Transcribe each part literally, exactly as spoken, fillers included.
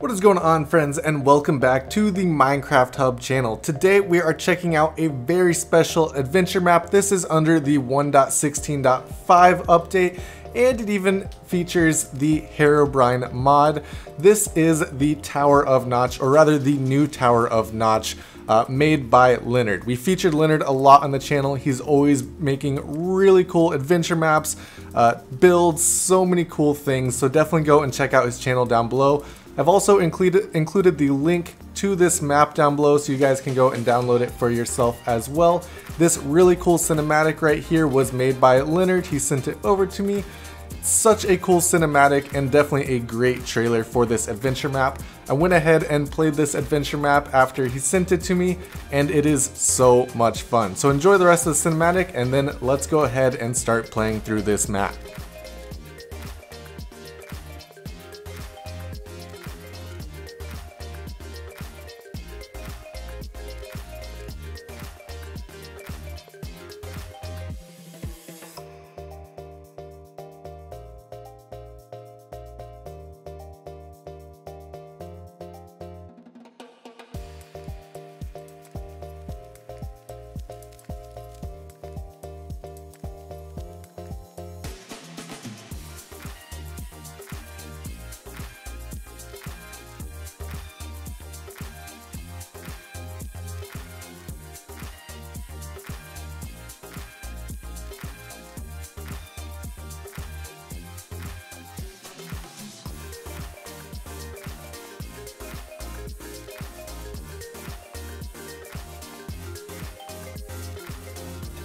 What is going on, friends, and welcome back to the Minecraft Hub channel. Today we are checking out a very special adventure map. This is under the one point sixteen point five update, and it even features the Herobrine mod. This is the Tower of Notch, or rather the new Tower of Notch, Uh, made by Linard. We featured Linard a lot on the channel. He's always making really cool adventure maps, uh, builds, so many cool things. So definitely go and check out his channel down below. I've also included included the link to this map down below so you guys can go and download it for yourself as well. This really cool cinematic right here was made by Linard. He sent it over to me. Such a cool cinematic and definitely a great trailer for this adventure map. I went ahead and played this adventure map after he sent it to me, and it is so much fun. So enjoy the rest of the cinematic, and then let's go ahead and start playing through this map.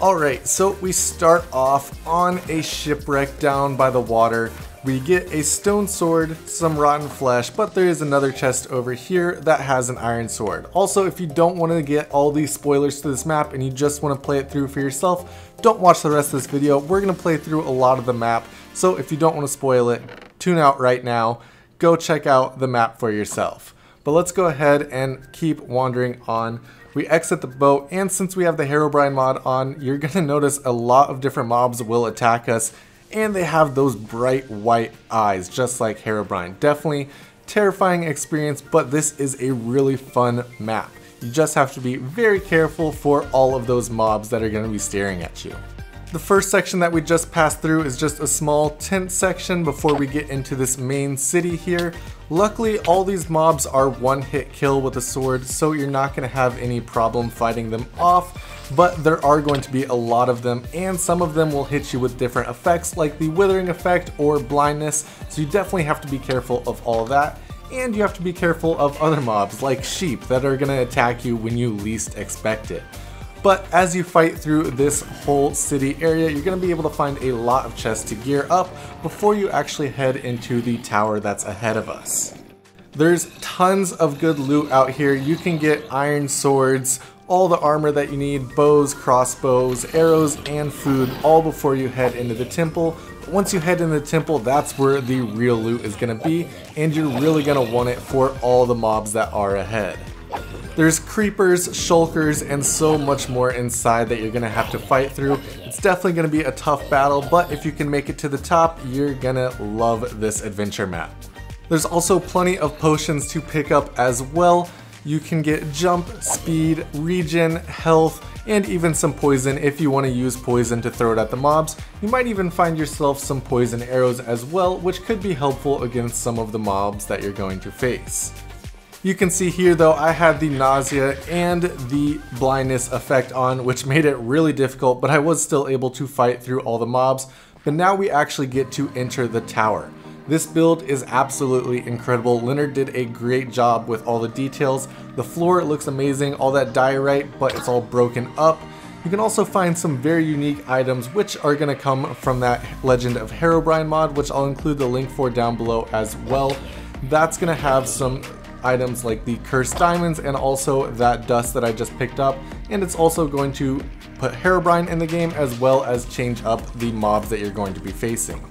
Alright, so we start off on a shipwreck down by the water. We get a stone sword, some rotten flesh, but there is another chest over here that has an iron sword. Also, if you don't want to get all these spoilers to this map and you just want to play it through for yourself, don't watch the rest of this video. We're going to play through a lot of the map, so if you don't want to spoil it, tune out right now. Go check out the map for yourself. But let's go ahead and keep wandering on. We exit the boat, and since we have the Herobrine mod on, you're going to notice a lot of different mobs will attack us, and they have those bright white eyes, just like Herobrine. Definitely terrifying experience, but this is a really fun map. You just have to be very careful for all of those mobs that are going to be staring at you. The first section that we just passed through is just a small tent section before we get into this main city here. Luckily, all these mobs are one hit kill with a sword, so you're not going to have any problem fighting them off, but there are going to be a lot of them, and some of them will hit you with different effects like the withering effect or blindness, so you definitely have to be careful of all that, and you have to be careful of other mobs like sheep that are going to attack you when you least expect it. But as you fight through this whole city area, you're going to be able to find a lot of chests to gear up before you actually head into the tower that's ahead of us. There's tons of good loot out here. You can get iron swords, all the armor that you need, bows, crossbows, arrows, and food all before you head into the temple. Once you head in the temple, that's where the real loot is going to be, and you're really going to want it for all the mobs that are ahead. There's creepers, shulkers, and so much more inside that you're going to have to fight through. It's definitely going to be a tough battle, but if you can make it to the top, you're going to love this adventure map. There's also plenty of potions to pick up as well. You can get jump, speed, regen, health, and even some poison if you want to use poison to throw it at the mobs. You might even find yourself some poison arrows as well, which could be helpful against some of the mobs that you're going to face. You can see here though, I had the nausea and the blindness effect on, which made it really difficult, but I was still able to fight through all the mobs. But now we actually get to enter the tower. This build is absolutely incredible. Linard did a great job with all the details. The floor looks amazing, all that diorite, but it's all broken up. You can also find some very unique items which are going to come from that Legend of Herobrine mod, which I'll include the link for down below as well. That's going to have some items like the cursed diamonds and also that dust that I just picked up, and it's also going to put Herobrine in the game as well as change up the mobs that you're going to be facing.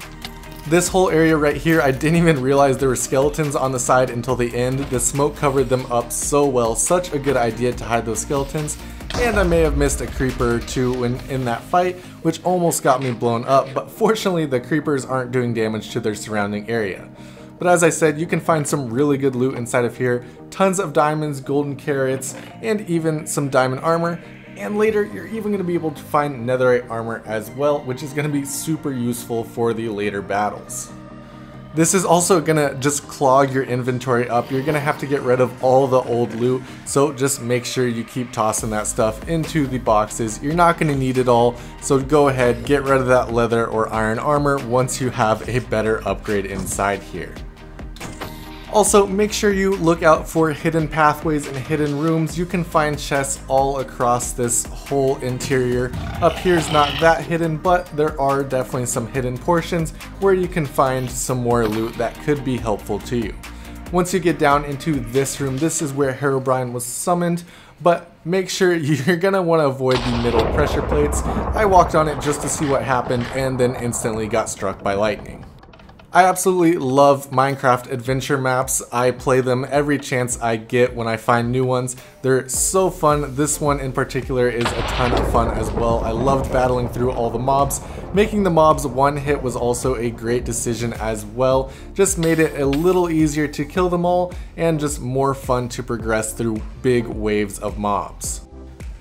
This whole area right here, I didn't even realize there were skeletons on the side until the end. The smoke covered them up so well. Such a good idea to hide those skeletons, and I may have missed a creeper or two in, in that fight, which almost got me blown up, but fortunately the creepers aren't doing damage to their surrounding area. But as I said, you can find some really good loot inside of here. Tons of diamonds, golden carrots, and even some diamond armor. And later, you're even going to be able to find netherite armor as well, which is going to be super useful for the later battles. This is also going to just clog your inventory up. You're going to have to get rid of all the old loot, so just make sure you keep tossing that stuff into the boxes. You're not going to need it all, so go ahead, get rid of that leather or iron armor once you have a better upgrade inside here. Also, make sure you look out for hidden pathways and hidden rooms. You can find chests all across this whole interior. Up here's not that hidden, but there are definitely some hidden portions where you can find some more loot that could be helpful to you. Once you get down into this room, this is where Herobrine was summoned, but make sure you're gonna wanna avoid the middle pressure plates. I walked on it just to see what happened and then instantly got struck by lightning. I absolutely love Minecraft adventure maps. I play them every chance I get when I find new ones. They're so fun. This one in particular is a ton of fun as well. I loved battling through all the mobs. Making the mobs one hit was also a great decision as well. Just made it a little easier to kill them all and just more fun to progress through big waves of mobs.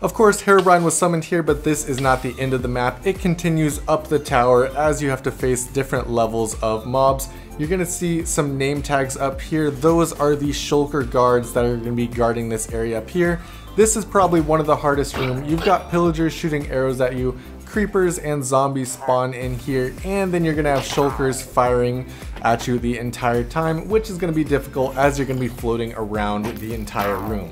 Of course, Herobrine was summoned here, but this is not the end of the map. It continues up the tower as you have to face different levels of mobs. You're going to see some name tags up here. Those are the shulker guards that are going to be guarding this area up here. This is probably one of the hardest rooms. You've got pillagers shooting arrows at you, creepers and zombies spawn in here, and then you're going to have shulkers firing at you the entire time, which is going to be difficult as you're going to be floating around the entire room.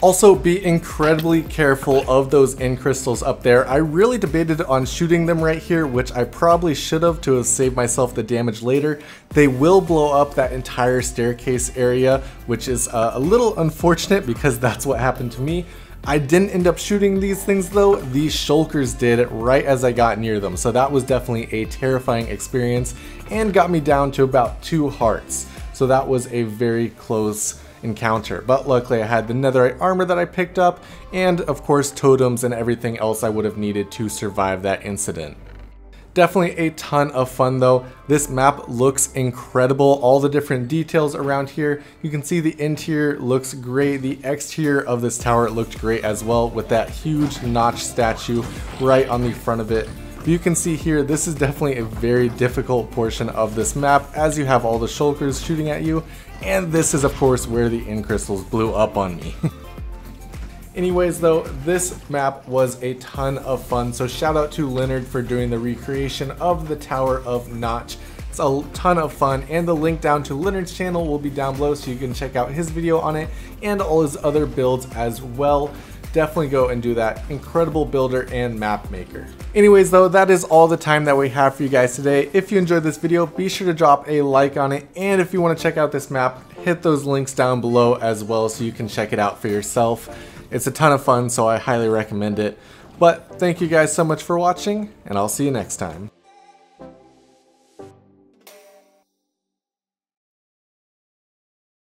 Also, be incredibly careful of those end crystals up there. I really debated on shooting them right here, which I probably should have to have saved myself the damage later. They will blow up that entire staircase area, which is uh, a little unfortunate because that's what happened to me. I didn't end up shooting these things though, these shulkers did right as I got near them, so that was definitely a terrifying experience and got me down to about two hearts. So that was a very close encounter, but luckily I had the netherite armor that I picked up and of course totems and everything else I would have needed to survive that incident. Definitely a ton of fun though. This map looks incredible. All the different details around here. You can see the interior looks great. The exterior of this tower looked great as well with that huge Notch statue right on the front of it. You can see here, this is definitely a very difficult portion of this map as you have all the shulkers shooting at you, and this is of course where the end crystals blew up on me. Anyways though, this map was a ton of fun, so shout out to Linard for doing the recreation of the Tower of Notch. It's a ton of fun, and the link down to Linard's channel will be down below so you can check out his video on it and all his other builds as well. Definitely go and do that. Incredible builder and map maker. Anyways though, that is all the time that we have for you guys today. If you enjoyed this video, be sure to drop a like on it, and if you want to check out this map, hit those links down below as well so you can check it out for yourself. It's a ton of fun, so I highly recommend it. But thank you guys so much for watching, and I'll see you next time.